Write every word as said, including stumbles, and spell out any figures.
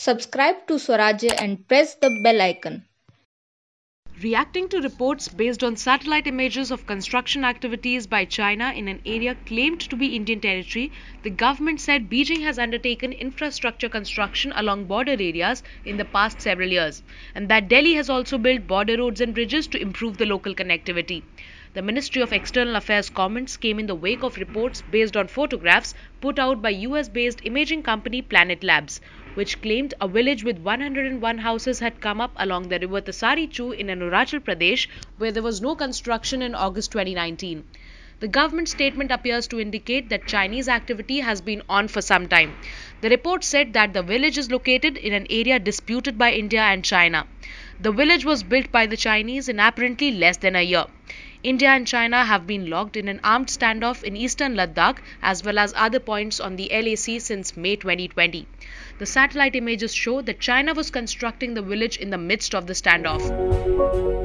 Subscribe to Swarajya and press the bell icon. Reacting to reports based on satellite images of construction activities by China in an area claimed to be Indian territory, the government said Beijing has undertaken infrastructure construction along border areas in the past several years, and that Delhi has also built border roads and bridges to improve the local connectivity. The Ministry of External Affairs comments came in the wake of reports based on photographs put out by U S-based imaging company Planet Labs, which claimed a village with one hundred one houses had come up along the river Tsari Chu in Arunachal Pradesh, where there was no construction in August twenty nineteen. The government statement appears to indicate that Chinese activity has been on for some time. The report said that the village is located in an area disputed by India and China. The village was built by the Chinese in apparently less than a year. India and China have been locked in an armed standoff in eastern Ladakh as well as other points on the L A C since May twenty twenty. The satellite images show that China was constructing the village in the midst of the standoff.